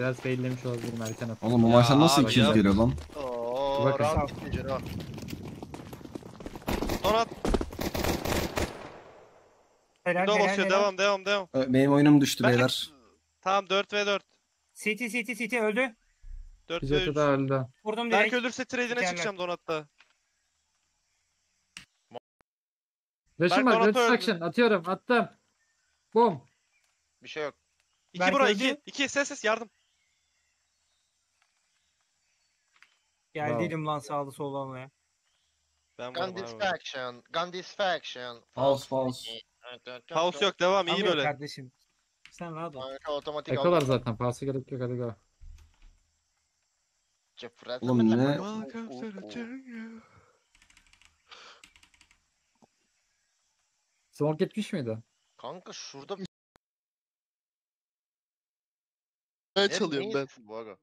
Biraz faillemiş olabilirim erken atın. Oğlum o maçtan nasıl 200 ya geliyor lan? Ooo rahat gitmeyecek ha. Donat. Helal basıyor, devam. Benim oyunum düştü ben... beyler. Tamam 4v4. CT öldü. 4v3. Vurdum direkt. Berk ölürse trade'ine çıkacağım Donat'ta. Reşim var, restriction atıyorum, attım. Bom. Bir şey yok. 2 buraya 2 ses yardım. Geldiydim lan sağlı sol olmaya. Gun disfaction. False. False yok, devam iyi böyle. Kardeşim. Sen rahat ol. Otomatik ekolar zaten, false'e gerek yok, hadi go. Oğlum ne? Smoke etmiş miydi? Kanka şurada ben çalıyorum ben.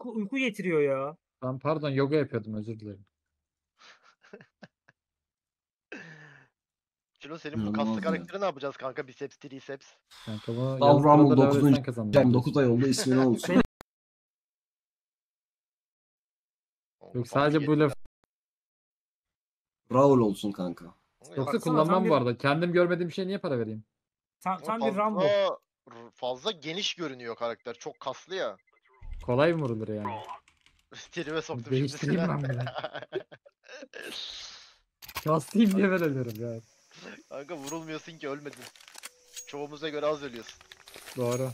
Uyku getiriyor ya. Ben pardon yoga yapıyordum, özür dilerim. Kilo senin bu kaslı karakteri ne yapacağız kanka? Biceps, triceps. Kanka bu Rumble 9. kazandı. 9 ay oldu, ismi ne olsun? Yok sadece bu laf. Raul olsun kanka. Yoksa kullanmam bu arada. Kendim görmediğim şeye niye para vereyim? Tam bir Rambo. Fazla geniş görünüyor karakter. Çok kaslı ya. Kolay mı vurulur yani? Stilime soktum şimdi. Kaslıyım diye ben ölüyorum ya. Kanka vurulmuyorsun ki, ölmedin. Çoğumuza göre az ölüyorsun. Doğru.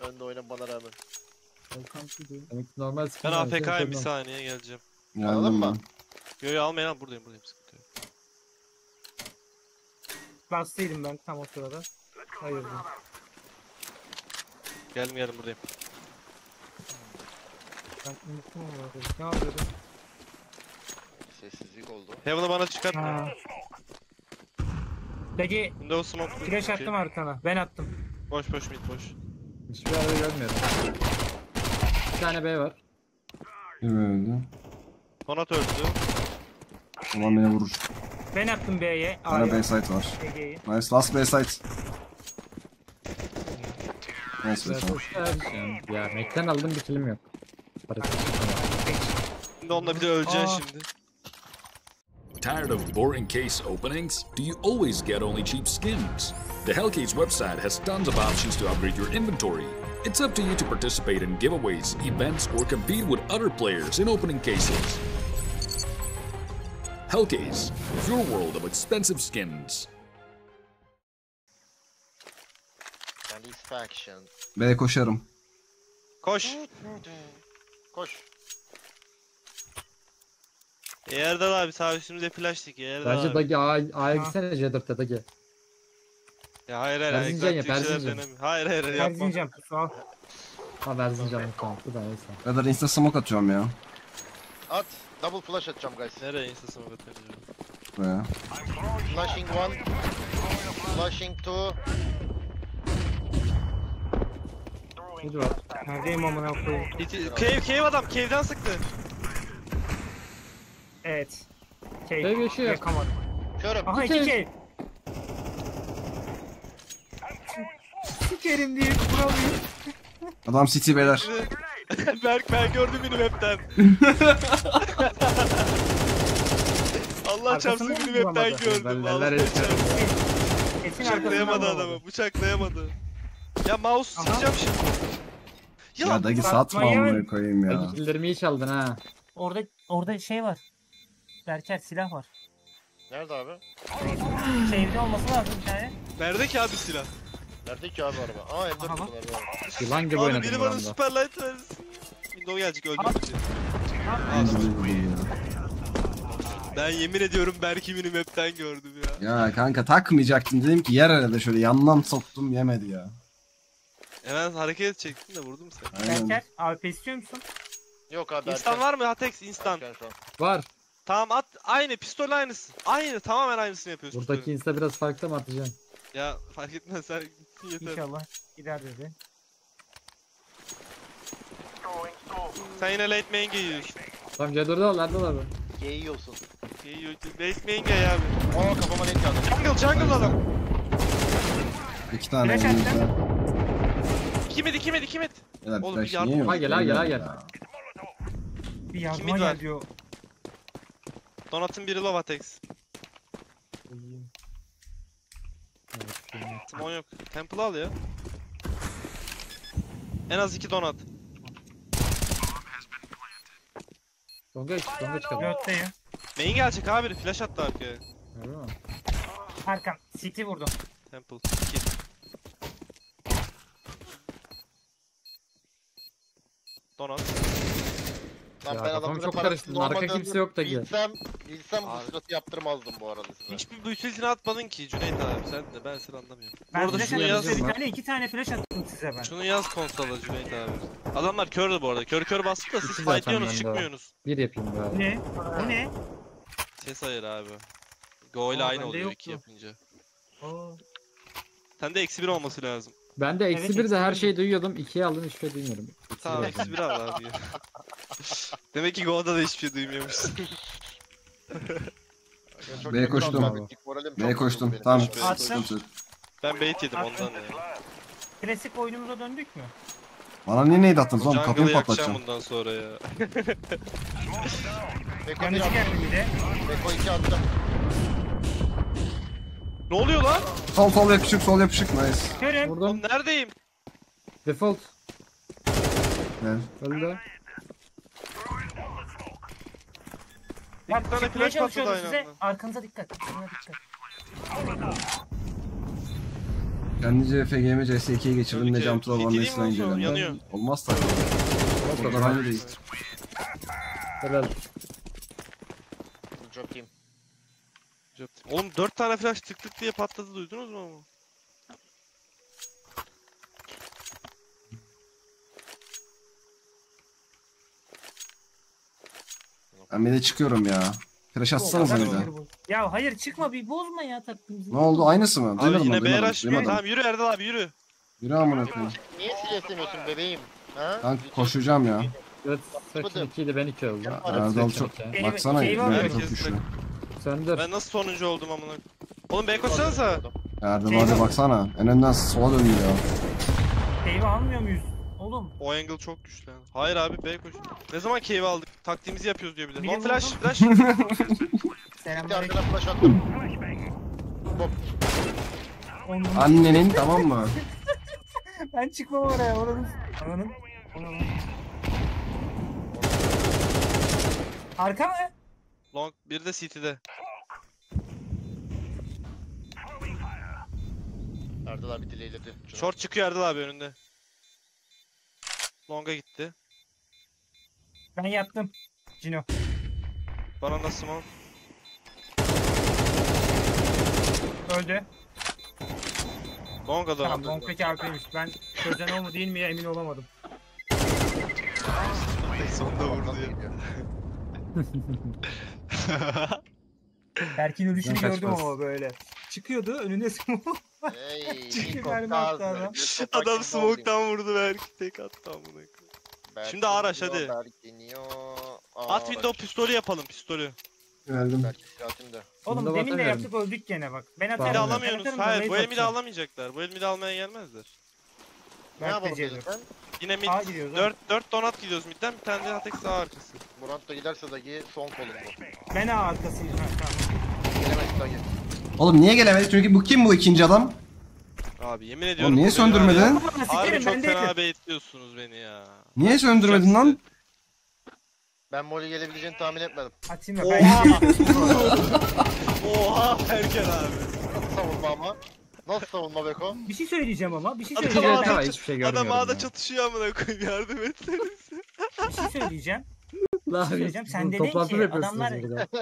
Önde oynamana rağmen. Normal ben AFK'yim, bir saniye geleceğim. Anladın mı? Yo almayın lan, buradayım. Bastıydım ben tam o sırada. Hayırdır. Geldim buradayım. Ben unuttum onu. Ne yapıyordum? Sessizlik oldu. Heaven'ı bana çıkartma. Peki. Flash attım arkana. Ben attım. Boş mid. Hiçbir arada görmüyorum. Bir tane B var. Bir öldü. Donat öldü. Ulan beni vurur. Ben attım B'ye. Hala B site var. Ege'yi. Nice, last B site. Nice B site. Ya Mac'ten aldım, bir kilim yok. Şimdi onunla bir de öleceksin şimdi. Tired of boring case openings? Do you always get only cheap skins? The HELLCASE website has tons of options to upgrade your inventory. It's up to you to participate in giveaways, events, or compete with other players in opening cases. HELLCASE, your world of expensive skins. B'ye koşarım. Koş. Erdal abi sağ üstümüze flash'tik ya. Bence Dagi A'ya gitsene, C4'te Dagi. Ya hayır. Hayır yapma. Verzineceğim kusura. Ha verzineceğim kampı da neyse. Kadar insta smoke atıyorum ya. At. Double flash atacağım guys. Nereye insta smoke atacağım? Buraya. Flashing 1. Flashing 2. Neredeyim amına koyayım? Cave adam cave'den sıktı. Evet. Cave yaşıyor. Körüm. Aha 2 cave. Sikerim diye kuralıyım. Adam city beyler. Berk ben gördüm benim hepten. Allah çarpsın benim hepten gördüm. Bıçaklayamadı adamı. Ya mouse sıkacağım şimdi. Ya Dagi satma onu koyayım ya. Dagi killerimi hiç aldın ha. Orada şey var. Berker silah var. Nerede abi? Şeyde olması lazım bir tane. Nerede ki abi silah? Nerede ki abi araba? Aa M4 var. Yılan gibi oynadım ben. Biri bana super light versin. Window gelecek öldürücü. Ben yemin ediyorum Berk'i benim hepten gördüm ya. Ya kanka takmayacaktın, dedim ki yer arada şöyle yandan soktum, yemedi ya. Hemen hareket çektin de vurdum seni. Berker AP istiyor musun? Yok abi. İnstan var mı? Hatex instan. Var. Tamam at, aynı pistol aynısı. Aynı, tamamen aynısını yapıyorsun. Buradaki pistolü. Insta biraz farklı mı atacaksın? Ya fark etmez, sen gitsin yeter. İnşallah gider dedi. Sen yine late main geyiyorsun. Tamam C4'de al, nerede lan bu? Geyiyorsun. Geyiyorsun. Late main gey abi. Oo kafama net yandı. Jungle adam. 2 tane. 2 mid. Oğlum bir yardıma gel, gel. Bir yardıma gel diyor. Donat'ın biri Lovatex. Timon yok. Temple al ya. En az 2 donat. Donga çıkalım. Main gelecek abi, flash attı arkaya. Öyle mi? Arkam, CT vurdum. Temple 2. Donat. Lan ya, ben adamı çok karıştırdım. Arka kimse yok da gel. İlsem bu sırası yaptırmazdım bu arada size. Hiçbir büyütülcünü atmadın ki Cüneyt abi, sen de ben seni anlamıyorum. Ben orada şunu yaz. Bir tane 2 tane flash attım size ben. Şunu yaz konsola Cüneyt abi. Adamlar kördü bu arada. Kör bastık da siz fightlıyorsunuz, çıkmıyorsunuz. Bir yapayım abi. Ne? Bu ne? Ses ayır abi. Go ile aynı oluyor 2 yapınca. Sende -1 olması lazım. Ben de -1 de her şeyi duyuyordum. 2'ye aldım, hiçbir şey duymuyorum. Tamam -1 al abi. Demek ki Go'da da hiçbir şey duymuyormuşsun. B'ye koştum. B'ye koştum. Tamam. Ben bait yedim ondan ya. Klasik oyunumuza döndük mü? Bana niye neydi attınız oğlum? Kapıyı patlatacağım. Bundan sonra ya. Kanıcı geldi bir de. Beko 2 attım. Ne oluyor lan? Sol yapışık, nice. Kerim. Oğlum neredeyim? Default. Ben. Öldü. Bak bir flash basıyordu size, arkanıza dikkat. Kendice FGM CS2'ye geçirdim ne jump to van'la islan gelen. Olmaz tabii. O kadar aynı değil. Helal. Drop'im. Oğlum 4 tane flash tık tık diye patladı, duydunuz mu onu? Ben bir de çıkıyorum ya. Crash atsanız hani de. Ya hayır çıkma, bir bozma ya tatlımızı. Ne oldu, aynısı mı? Abi yine BRH bir. Tamam yürü Erdal abi, yürü. Yürü amına koyayım. Niye sileslemiyorsun bebeğim? Ha? Ben koşacağım ya. 4-2'ydi, ben 2 oldum. Erdal çok baksana ya, çok güçlü. Ben nasıl sonuncu oldum amına? Oğlum bey koşsanıza. Erdal hadi baksana. En önden sola dönüyor ya. Keyfi almıyor muyuz? Oğlum. O angle çok güçlü yani. Hayır abi bey koş. Ne zaman keyfi aldık? Taktiğimizi yapıyoruz diyor bir de. No flash. Selamünaleyküm. Flash attım. Annenin tamam mı? Ben çıkmam oraya. Oranın. Arka mı? Long, bir de CT'de. Erdal abi dileyledi. Short çıkıyor Erdal abi önünde. Long'a gitti. Ben yattım. Cino. Bana da smoke. Öldü. Long'a da tamam, öldü. Long'daki AP'ymiş. Ben çözen o mu değil mi emin olamadım. Sonunda vurdu ya. Berk'in ölüşünü gördüm ama böyle. Çıkıyordu önüne smoke. Adam smoke'tan vurdu Berk'i, tek attı amına. Şimdi araş hadi. At window pistolü yapalım, pistolü. Geldim. Oğlum demin de yaptık, öldük gene bak. Ben atarım. Beni alamıyorsunuz. Hayır, bu elimi de alamayacaklar. Bu elimi de almaya gelmezler. Ne yapalım? Yine mid 4 donat gidiyoruz midden, bir tane de atak sağ arkası. Murat da giderse dagi son kolum bu. Ben A arkasıyım. Gelemedi dagi. Oğlum niye gelemedi? Çünkü bu kim bu ikinci adam? Abi yemin ediyorum. Oğlum niye söndürmedin? Abi çok fena baitliyorsunuz beni ya. Niye söndürmedin lan? Ben Molly gelebileceğini tahmin etmedim. Atayım ben. Oha Berker abi. Savunma ama. Nasıl savunma Beko? Bir şey söyleyeceğim ama, Adam ağda çatışıyor amına koyayım, yardım etseniz. Bir şey söyleyeceğim. Sen dedin ki adamlar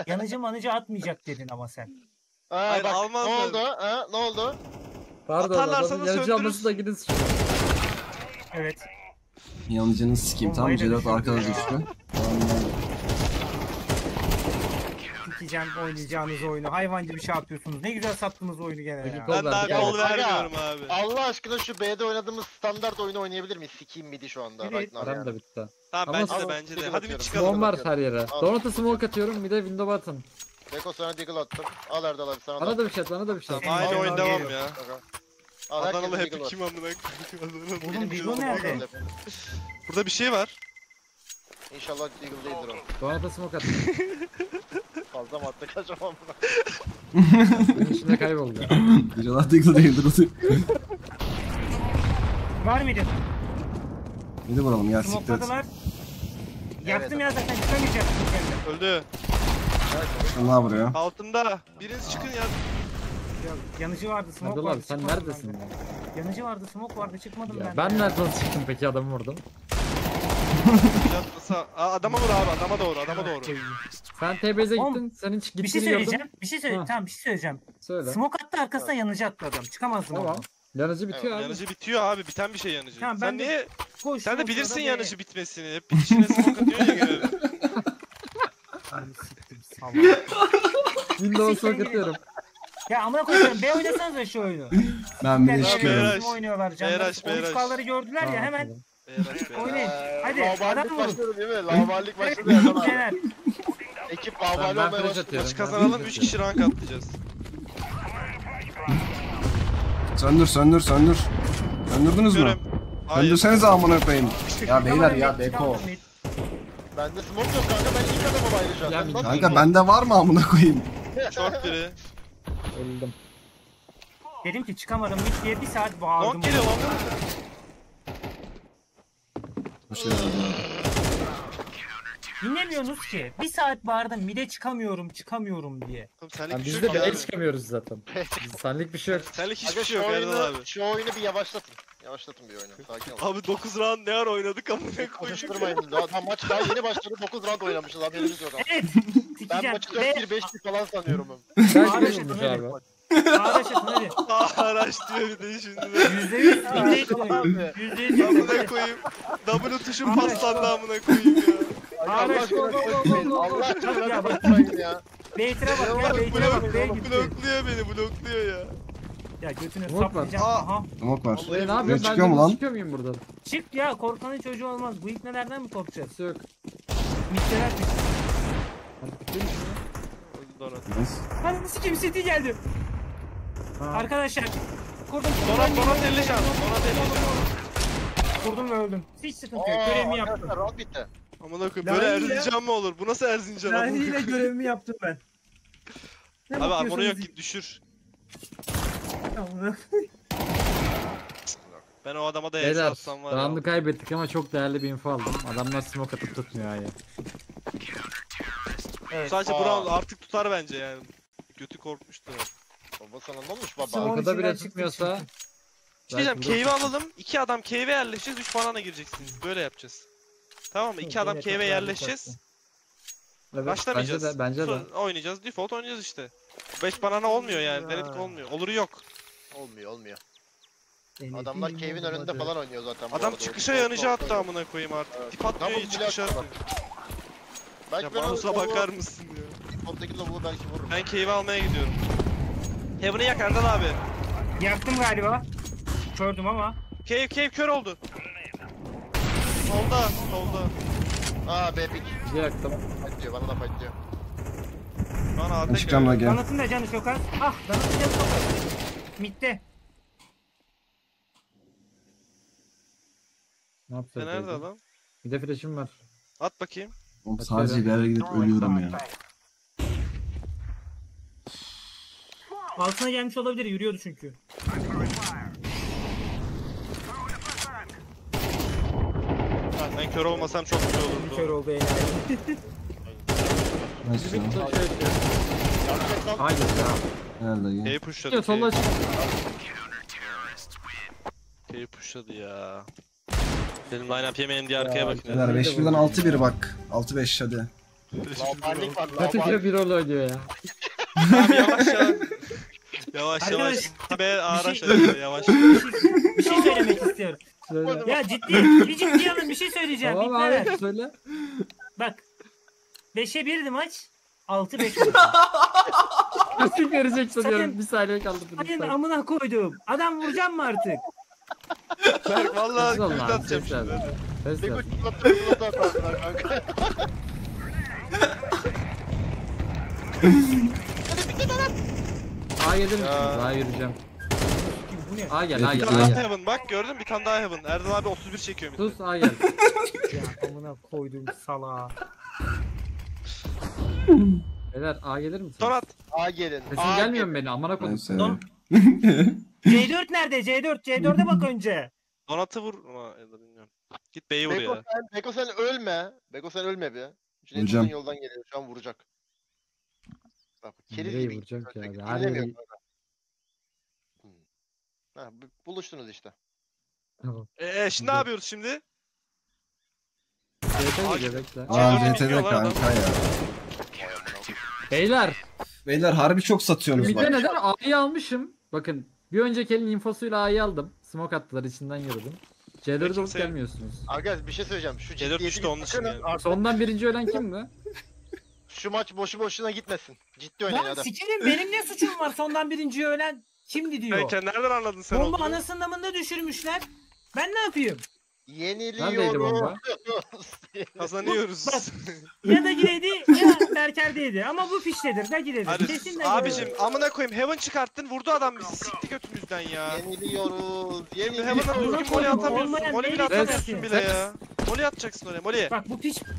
yanıcı manıcı atmayacak dedin ama sen. Hayır bak, ne oldu? Ha, ne oldu? Pardon, atarlarsanız söndürürüz. Evet. Yanıcının sikeyim tamam, Cedat arkada düştü. Oynayacağınız oyunu hayvancı bir şey yapıyorsunuz. Ne güzel sattınız oyunu gene ya. Ben daha gol vermiyorum abi. Allah aşkına şu B'de oynadığımız standart oyunu oynayabilir miyiz? Sikiyim midi şu anda. Evet. Aram da bitti. Tamam bence de. Hadi bir çıkalım. Bomb var her yere. Donat'a smoke atıyorum, mid'e window atın. Beko sana deagle attım. Al Erdal abi sana da. Bana da bir şey at, bana da bir şey at. Aynı oyun devam ya. Adanalı happy kim amına? Oğlum Beagle nerede? Burada bir şey var. İnşallah Beagle değildir o. Doğan da smoke attı. Fazla mı attı kaçam amına? Bunun içinde kayboldu. İnşallah Beagle değildir o. Var mıydı? Midi vuralım ya siktir et. Yaptım ya zaten çıkamayacağım. Öldü. Allah vuruyor. Altında. Biriniz çıkın ya. Yanıcı vardı, smoke vardı. Sen neredesin ya? Yanıcı vardı, smoke vardı, çıkmadım ya ben. Ben nereden çıktım peki, adamı vurdum. Adama vur abi, adama doğru, adama doğru. Sen TBZ'e gittin, senin hiç gittiğini gördüm. Bir şey söyleyeceğim, tamam bir şey söyleyeceğim. Söyle. Smoke attı, arkasına yanıcı attı adam, çıkamazdım ama. Yanıcı bitiyor evet, abi. Yanıcı bitiyor abi, biten bir şey yanıcı. Tamam, sen niye? Koş, sen de bilirsin yanıcı diye bitmesini, hep bir içine smoke atıyor ya genelde. Abi siktim, sallam. Windows'a atıyorum. Ya amına koyayım, B oynasanıza şu oyunu. Ben bile çıkıyorum. Oynuyorlar canlar. Oyuncuları gördüler ya hemen. Oynayın. Hadi adam başladı değil mi? Lavallik başladı ya lan. Ekip lavalli olmaya başladı. Maçı kazanalım, 3 kişi rank atlayacağız. Söndür. Söndürdünüz mü? Söndürsenize amına koyayım. Ya beyler ya Beko. Bende smoke yok kanka, ben ilk adamı bayılacağım. Kanka bende var mı amına koyayım? Short biri. Öldüm. Dedim ki çıkamadım hiç diye bir saat bağırdım. Long geliyor long. Hoş geldin. Dinlemiyorsunuz ki. Bir saat bağırdım mide çıkamıyorum diye. Yani biz de bile çıkamıyoruz zaten. Senlik bir şey yok. Senlik hiçbir şey yok herhalde abi. Şu oyunu bir yavaşlatın. Yavaşlatın bir oyunu. Sakin ol. Abi 9 round ne ara oynadık ama ne koşturmayın. Daha maç daha yeni başladı, 9 round oynamışız haberimiz yok. Evet. Ben maçı 4-1-5-1 falan sanıyorum abi. Ağraşatın abi. Ağraşatın hadi. Ağraştıyor bir de şimdi. %100 amına koyayım. W tuşun paslandı amına koyayım ya. Ağraş Allah aşkına bakmayın ya. Beytire bak ya, beytire bak. Blokluyor beni, blokluyor ya. Ya götüne saplayacağım. Aha. Smoke var. Ne yapıyorsun? Çıkıyor mu lan? Çıkıyor muyum buradan? Çık ya, korkanın çocuğu olmaz. Bu iknelerden mi korkacağız? Yok. Mikseler çıksın. Hadi nasıl kimse değil geldim. Arkadaşlar kurdum. Donat 50 şans. Kurdum ve öldüm. Hiç sıkıntı yok. Görevimi yaptım. Round bitti. Amına koyayım böyle Erzincan mı olur? Bu nasıl Erzincan olur? Laniyle görevimi yaptım ben. Abi armor yok git düşür. Ben o adama da el atsam var. Round'u kaybettik ama çok değerli bir info aldım. Adamlar smoke atıp tutmuyor ya. Evet. Sadece Brown artık tutar bence yani. Götü korkmuştu. Baba sana ne olmuş baba? Arkada bile çıkmıyorsa. Diyeceğim cave'i alalım. 2 adam cave'e yerleşeceğiz. 3 banana gireceksiniz. Böyle yapacağız. Tamam mı? 2 adam cave'e yerleşeceğiz. Evet, başlamayacağız. Bence de. Oynayacağız. Default oynayacağız işte. 5 banana olmuyor yani. Denedik olmuyor. Oluru yok. Olmuyor. Adamlar cave'in önünde falan oynuyor zaten. Adam çıkışa yanıcı attı amına koyayım artık. Evet. Tip atmıyor çıkışa. Ya Manus'a bakar mısın ya? Ondaki lobulu belki vururum. Ben cave'i almaya gidiyorum. Heaven'ı yak Erdal abi. Yaktım galiba. Kördüm ama. Cave kör oldu. Solda. Aa bebek. Bizi yaktım. Patlıyor, bana da patlıyor. Ben çıkacağım lan gel. Danat'ın da canı çok az. Ah Danat'ın canı çok az. Mid'de. Ne yaptı? Nerede adam? Bir de flash'im var. At bakayım. Oğlum sadece ileride gidip ölüyorum ya. Altına gelmiş olabilir, yürüyordu çünkü. Ben kör olmasam çok güzel olurdu. Kör oldu eğlenceli. Nasıl ya? Hayır ya. Nerede ya? K'yi pushladı. K'yi pushladı ya. Benim line-up yemeyelim diye arkaya bakın. 5-1'den 6-1 bak. 6-5 hadi. Zaten kere 1 oldu oynuyor ya. Abi yavaş ya. Yavaş. Be araştırıyor yavaş. Bir şey söylemek istiyorum. Söyle. Ya ciddi alın bir şey söyleyeceğim. Tamam abi söyle. Bak. 5'e 1'di maç. 6-5. Nasıl görecek sanıyorum. Bir saniye kaldı. Hayır amına koydum. Adam vuracağım mı artık? Berk valla kürt atacağım şimdi. Beko çıtlattığı atarlar kanka. Hadi bir git adam. Daha yedim. Daha yürüyeceğim. Bu ne? A gel, A gel. Bir tane daha heaven, bak gördün mü? Bir tane daha heaven. Erdal abi 31 çekiyor midde. Sus, A gel. Ya amına koydum salağa. Beyler A gelir misin? Son at. A gelin. Sesin gelmiyor mu beni? Amına koydum. Don... C4 nerede? C4, C4'e bak önce. Donat'ı vur. Bilmiyorum. Git B'yi vur ya. Beko sen ölme. Beko sen ölme be. Cüneyt'in yoldan geliyor. Şu an vuracak. Bak keriz vuracak ya. Ha, buluştunuz işte. Tamam. Şimdi ne yapıyoruz şimdi? CT'de kanka ya. Beyler. Beyler harbi çok satıyorsunuz bak. Bir de neden A'yı almışım. Bakın bir önceki elin infosuyla A'yı aldım. Smoke attılar, içinden yürüdüm. C4'e doğru gelmiyorsunuz. Arkadaş bir şey söyleyeceğim. Şu C4 düştü onun için yani. Sondan birinci ölen kimdi? Şu maç boşu boşuna gitmesin. Ciddi oynayın adam. Lan sikerim, benim ne suçum var sondan birinci ölen? Kimdi diyor? Peki nereden anladın sen olduğunu? Bomba anasının amında düşürmüşler. Ben ne yapayım? Yeniliyoruz. Kazanıyoruz. Ya da gireydi ya Berker'deydi. Ama bu fiştedir. Ne gireydi? Kesin de. Abicim amına koyayım, heaven çıkarttın, vurdu adam bizi. Sikti götümüzden ya. Yeniliyoruz. Heaven'a golü atamıyorsun. Golü bile atamıyorsun bile ya. Golü atacaksın oraya. Golü. Bak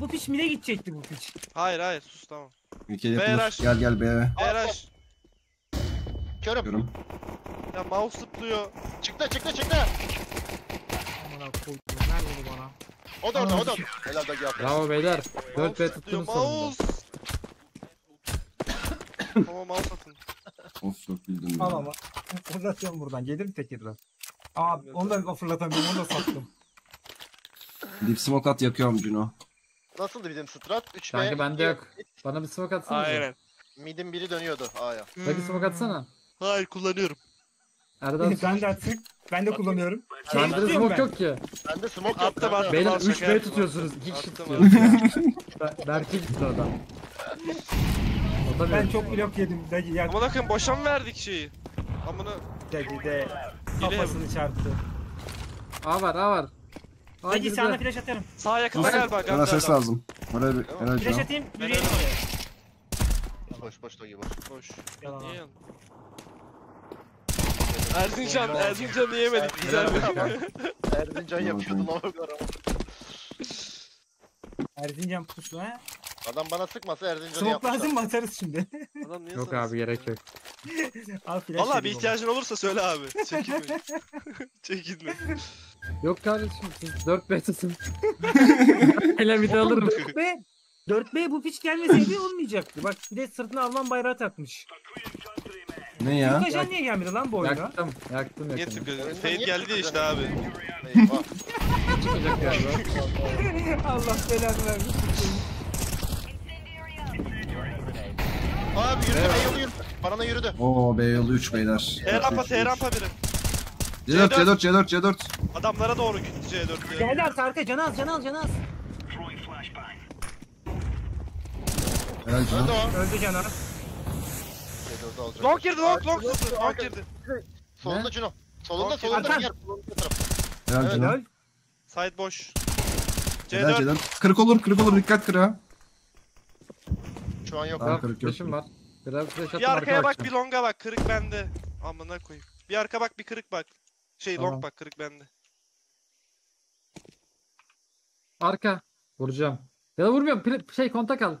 bu piç mide gidecekti bu piç. Hayır hayır sus tamam. Beraş. Gel gel be. Beraş. Görüm. Ya mouse zıplıyor. Çıktı. Amına koydum. Nerede bu bana? O da orada, o da. Helal da yaptı. Bravo beyler. 4B tuttunuz sonunda. Tamam mouse atın. Of çok bildim. Al ama. Fırlatıyorum buradan. Gelirim tekirden. Abi onu da fırlatamıyorum. Onu da sattım. Deep smoke at yakıyorum Juno. Nasıldı bizim strat? 3B. Kanka bende yok. Bana bir smoke atsana. Aynen. Mid'in biri dönüyordu A'ya. Bagi smoke atsana. Hayır kullanıyorum. Erdal ben de atayım. Ben de kullanıyorum. Bende smoke yok ki. Bende smoke yok. Beyler 3B tutuyorsunuz. 2 kişi tutuyorsunuz. Berk'e gitti adam. Ben çok blok yedim. Ama bakın boşa mı verdik şeyi? Amına. Dagi de kafasını çarptı. A var. Dagi sağına flash atarım. Sağa yakına gel bak. Bana ses lazım. Flash atayım. Yürüyelim. Boş Dagi boş. Yalan abi. Erzincan yemedik güzel bir ama. Erzincan yapıyordu lavuklar ama. Erzincan puslu ha? Adam bana sıkmasa Erzincan'ı yapmışlar. Smoke lazım mı, atarız şimdi? Yok abi gerek yok. Valla bir ihtiyacın olursa söyle abi. Çekinme. Çekinme. Yok kardeşim siz 4B'siniz. Hele bir de alırım. 4B bu piç gelmeseydi olmayacaktı. Bak bir de sırtına Alman bayrağı takmış. Ne ya? Yukajan niye gelmedi lan bu oyunda? Yaktım. Niye tıkladın? Fade geldi işte abi. Çıkacak galiba. Allah belanı vermiş. Abi yürüdü, B yolu. Parana yürüdü. Oo B yolu 3 beyler. T rampa birim. C4. Adamlara doğru gitti C4. Beyler arka can az. Öldü can az. Long girdi, long girdi. Solunda Cino. Solunda bir yer. Helal Cino. Side boş. C4. Kırık olur dikkat kıra. Şu an yok. Tamam, kırık var. Bir arkaya bak, bir longa bak, kırık bende. Amına koyayım. Bir arka bak, bir kırık bak. Tamam. Long bak, kırık bende. Arka. Vuracağım. Ya da vurmuyorum, kontak al.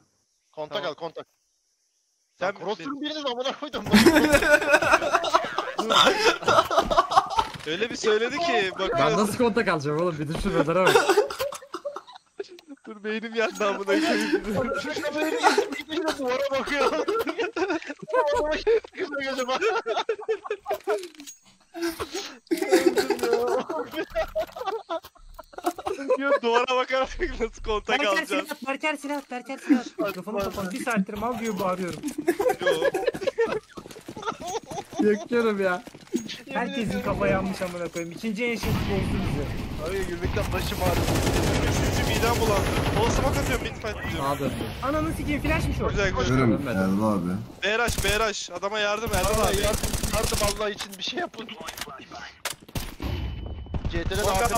Kontak al. Sen Cross'un biriniz amına koydum. Öyle bir söyledi ki bak. Ben nasıl kontak alacağım oğlum, bir düşün bedara bak. Dur beynim yandı amına koyayım. Beynim duvara bakıyor. Yok duvara bakarak nasıl kontak alacağız? Berker silah at. Kafanı. Bir saattir mal gibi bağırıyorum. Yok. Yakıyorum ya. Herkesin kafa yanmış amına koyayım. İkinci en şık olsun bize. Abi gülmekten başım ağrıyor. Üçüncü midem bulandı. Olsama katıyorum, midfight diyorum. Abi. Ananı sikeyim, flashmış o. Güzel görüyorum. Erdal abi. BRH adama yardım Erdal abi. Yardım Allah için bir şey yapın. CT'de de artık.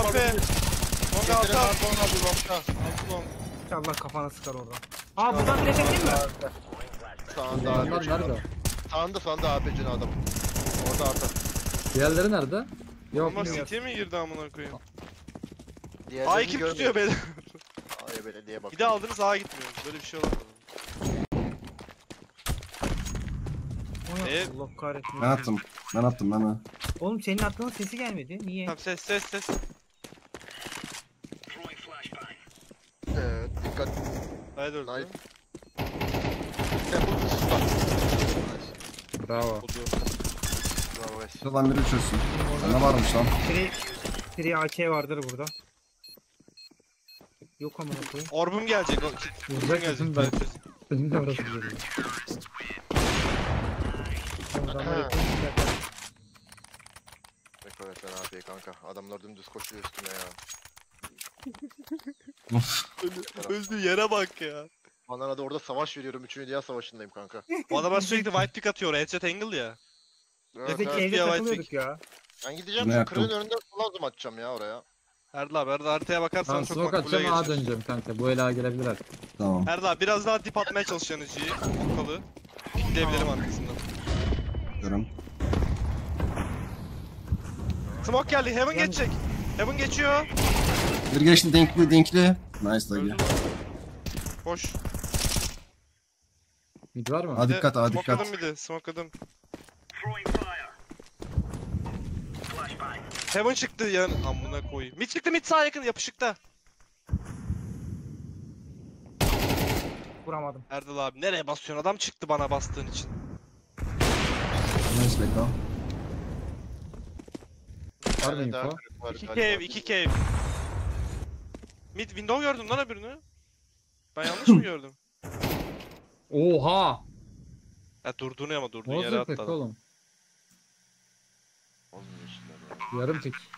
Allah kafana sıkar oradan. Aa buradan flash atayım mı? Sağında abi. Sağında APC'nin adam. Orada atar. Diğerleri nerede? Yok, ama CT'ye mi girdi amına koyayım? A'yı kim tutuyor beni? A'ya belediye bak. Bir de aldınız A'ya gitmiyoruz. Böyle bir şey olmadı. Allah kahretsin. Ben attım. Ben. Oğlum senin attığın sesi gelmedi. Niye? Tamam ses. Dikkat. Haydi öldü. Sen bu sus lan. Bravo. Şuradan biri uçursun. Ne varmış lan? Siri AK vardır burada. Yok amına koyayım. Orbum gelecek. Uzak gözüm ben. Benim de orası geliyor. Bekle abi kanka. Adamlar dümdüz koşuyor üstüne ya. Özlü yere bak ya. Bana da orada savaş veriyorum. 3. Dünya Savaşı'ndayım kanka. Bu adamlar sürekli white pick atıyor. Headshot angle ya. Öteki evde takılıyorduk ya. Ben gideceğim şu kırığın önünde lazım atacağım ya oraya. Erdal abi haritaya bakarsan tamam, çok bak buraya geçeceğim. Ağa döneceğim kanka. Bu el ağa gelebilir artık. Tamam. Erdal biraz daha dip atmaya çalışacaksın Hıcı'yı. Okalı. Kitleyebilirim arkasından. Görüm. Smoke geldi. Heaven yani... geçecek. Heaven geçiyor. Bir geçti denkli. Nice dagi. Koş. Mid var mı? Dikkat. Smoke adım. Heaven çıktı yan amına koyayım. Mid çıktı, mid sağa yakın yapışıkta. Vuramadım. Erdal abi nereye basıyorsun? Adam çıktı bana bastığın için. Nice back down. Var mı info? 2 cave. Mid window gördüm lan öbürünü. Ben yanlış mı gördüm? Oha! Ya durduğunu ama durduğun yere atladı. Oğlum.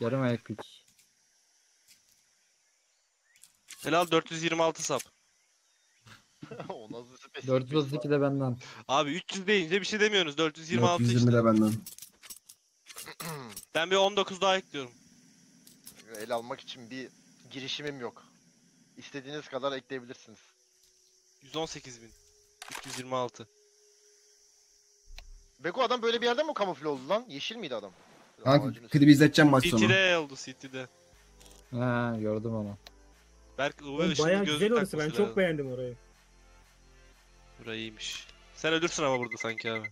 Yarım ayak pik. Helal 426 sap. 432 de benden. Abi 300 deyince bir şey demiyorsunuz. 426 işte. 420 de benden. Ben bir 19 daha ekliyorum. El almak için bir girişimim yok. İstediğiniz kadar ekleyebilirsiniz. 118.000. 326. Beko adam böyle bir yerden mi kamufle oldu lan? Yeşil miydi adam? Kanka klibi izleteceğim maç sonu. CT'de oldu, CT'de. He gördüm ama. Berk UV ışığını gözlük takması lazım. Ben çok beğendim orayı. Burayı iyiymiş. Sen ölürsün ama burada sanki abi.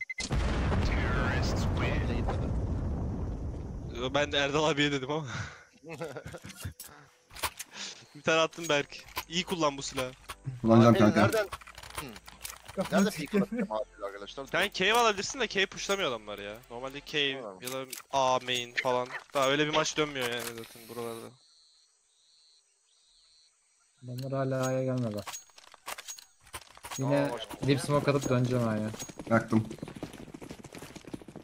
Ben de Erdal abiye dedim ama. Bir tane attın Berk. İyi kullan bu silahı. Kullanacağım kanka. Nerede peek atacağım abi arkadaşlar? Sen cave alabilirsin de cave pushlamıyor adamlar ya. Normalde cave ya da A main falan. Daha öyle bir maç dönmüyor yani zaten buralarda. Adamlar hala A'ya gelmedi. Yine deep smoke atıp döneceğim A'ya. Yaktım.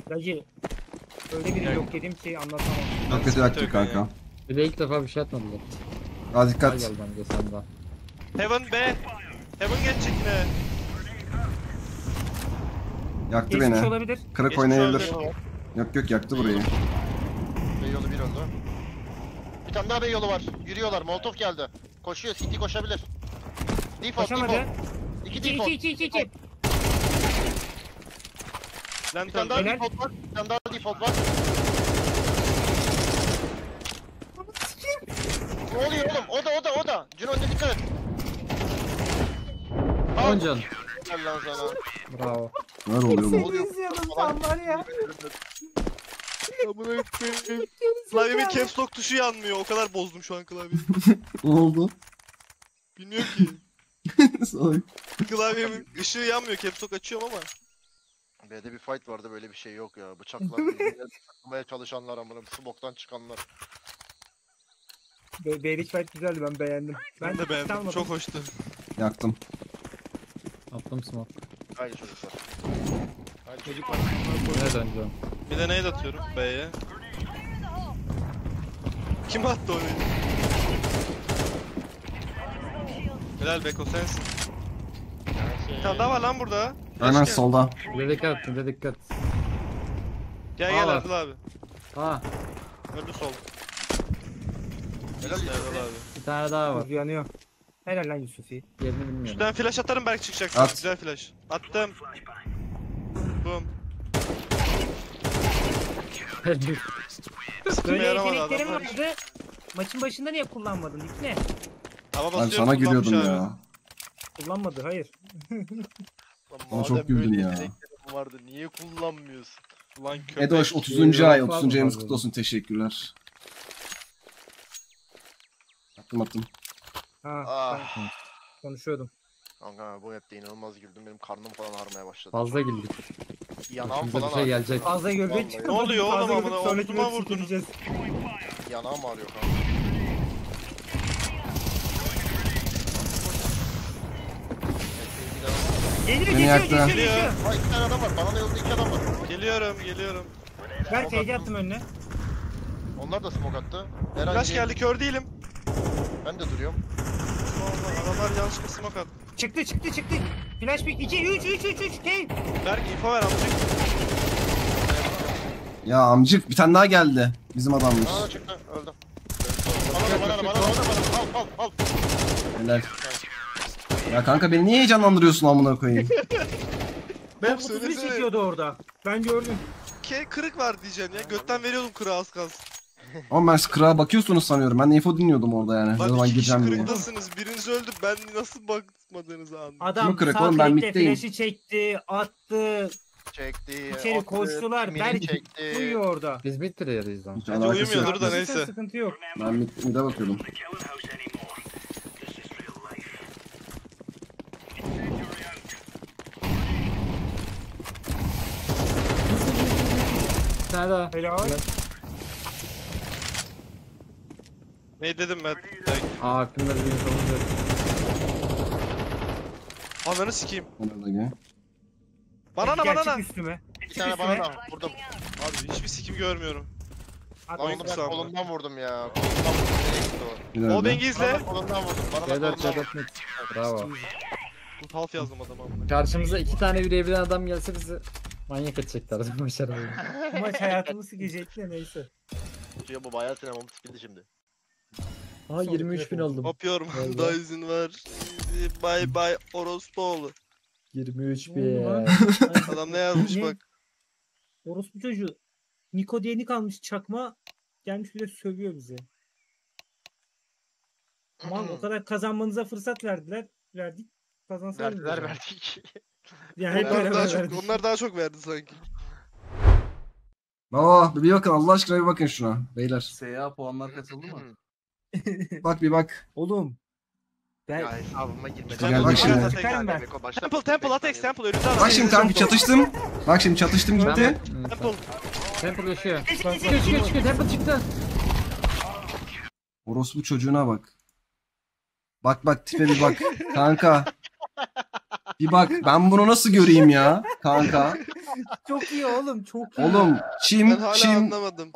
Dacı. Öyle biri yok dediğim şeyi anlatamam. Hakikaten yaktım kanka. Bir de ilk defa bir şey atmadılar. Hadi dikkat. Gel bence sen daha. Heaven B. Heaven geçecek yine. Yaktı geçmiş beni. Olabilir. Kırık oynayabilir. Yok yaktı burayı. B yolu bir oldu. Bir tane daha B yolu var. Yürüyorlar. Molotov geldi. Koşuyor. City koşabilir. Default. 2 default. Bir tane daha default var. Ne oluyor oğlum? O da. Cino önde dikkat et. Oncan. Allah sana. Bravo. Ne oluyor? Ne oluyor? Sanlar ya. Abone etmeyin. Klavyemin caps lock tuşu yanmıyor. O kadar bozdum şu an klavyeyi. Ne oldu? Bilmiyorum ki. Sorry. Klavyemin ışığı yanmıyor. Caps lock açıyorum ama. B'de bir fight vardı, böyle bir şey yok ya. Bıçaklar takmaya çalışanlar amına, smoke'tan çıkanlar. B'lik fight güzeldi, ben beğendim. Ben de beğendim. Almadım. Çok hoştu. Yaktım. Attım smoke. Haydi çocuklar. Nereden canım? Bir de nade atıyorum B'ye. Kim attı onu? Helal Beko sensin. Bir tane daha var lan burada. Hemen solda. Dikkat. Gel Erdal abi. Ha. Öldü sol. Helal abi. Bir tane daha var. Yanıyor. Helal lan Yusuf'i. Yerini bilmiyorum. Şuradan flash atarım, belki çıkacaksın. At. Güzel flash. Attım. Boom. Böyle yeteneklerim vardı. Maçın başında niye kullanmadın İpne? Ben sana gülüyordum ya. Kullanmadı, hayır. Ama çok güldün ya. Vardı. Niye kullanmıyorsun? Ulan köpek. Edoş 30. ay, 30. ayımız kutlu olsun. Teşekkürler. Attım. Ha. Konuşuyordum. Kanka bu hep de inanılmaz güldüm. Benim karnım falan ağrımaya başladı. Fazla güldük. Yanağım falan şey gelecek. Fazla güldük. Ne oluyor oğlum amına? Omzuma vurdunuz. Yanağım ağrıyor kanka. Geliyor. Ay, iki tane adam var. Bana da yolda iki adam var. Geliyorum. Ben TG attım önüne. Onlar da smoke attı. Kaç geldi, kör değilim. Ben de duruyorum. Adamlar yanlışlıkla smoke attı. Çıktı. Flash pick 2 3 K. Berk info ver amcık. Ya amcık bir tane daha geldi. Bizim adammış. Aa çıktı, öldüm. Al. Helal. Ya kanka beni niye heyecanlandırıyorsun amına koyayım? Ben seni çekiyordu orada. Ben gördüm. K kırık var diyeceksin ya. Götten veriyordum kırığa az kalsın. Ama ben kırığa bakıyorsunuz sanıyorum. Ben info dinliyordum orada yani. Lan iki kişi kırıktasınız. Biriniz öldü. Ben nasıl bakmadığınızı anladım. Adam sağlıkla flash'i çekti, attı. İçeri koştular. Belki uyuyor orada. Biz bitiririz lan. Bence uyumuyordur da neyse. Sıkıntı yok. Ben mid'e bakıyordum. Helal. Ne dedim ben? Aa aklımda bir insan olacak. Ananı sikeyim. Banana. Bir tane banana burada. Abi hiçbir sikim görmüyorum. Kolumdan vurdum ya. O Bengiz'le. Kolumdan vurdum. Bravo. Half yazdım adamı. Karşımıza iki tane yürüyebilen adam gelse bizi manyak edecekler. Bu maç hayatımızı gelecekti neyse. Ya bu bayağı sinemamı tıkıldı şimdi. Aa 23.000 aldım. Yapıyorum daha izin var. Bay bay Orospoğlu. 23.000. Adam ne yazmış bak. Orospu çocuğu. Niko diye nick almış çakma. Gelmiş bile sövüyor bizi. Mal o kadar kazanmanıza fırsat verdik. Kazansaydık. Verdik. Ya hep onlar daha çok verdi sanki. Bir bakın Allah aşkına, bir bakın şuna beyler. SA puanlar katıldı mı? Bak bir bak. Oğlum. Ben hesabıma girmedim. Bak şimdi. Temple atex, Temple ölüldü. Bak şimdi kanka çatıştım. Bak şimdi çatıştım gitti. Temple yaşıyor. Çıkıyor. Temple çıktı. Orospu çocuğuna bak. Bak tipe bir bak. Kanka. Bir bak ben bunu nasıl göreyim ya kanka. Çok iyi oğlum, çok iyi. Oğlum ben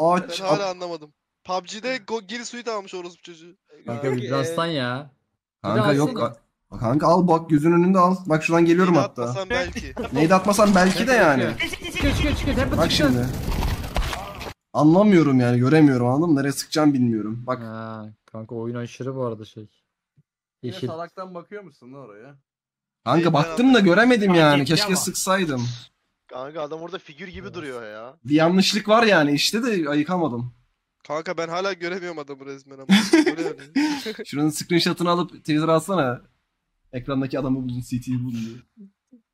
hala anlamadım. PUBG'de geri suyu da almış orospu çocuğu. Kanka bir aslan ya. Kanka yok. Kanka al bak gözünün önünde al. Bak şuradan geliyorum neydi hatta. Atmasan belki. Neydi atmasan belki de yani. Çıkıyor. Bak şimdi. Anlamıyorum yani, göremiyorum, anladım. Nereye sıkacağım bilmiyorum. Bak. Ha, kanka oyun aşırı bu arada şey. Yeşil. Yine salaktan bakıyor musun oraya? Kanka baktım da göremedim yani. Keşke sıksaydım. Kanka adam orada figür gibi duruyor ya. Bir yanlışlık var yani işte de ayıkamadım. Kanka ben hala göremiyorum adamı resmen ama. Şuranın screenshot'ını alıp Twitter'a atsana. Ekrandaki adamı buldun, CT'yi buldun.